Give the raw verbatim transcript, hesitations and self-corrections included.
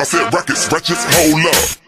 I said, rackets, ratchets, hold up.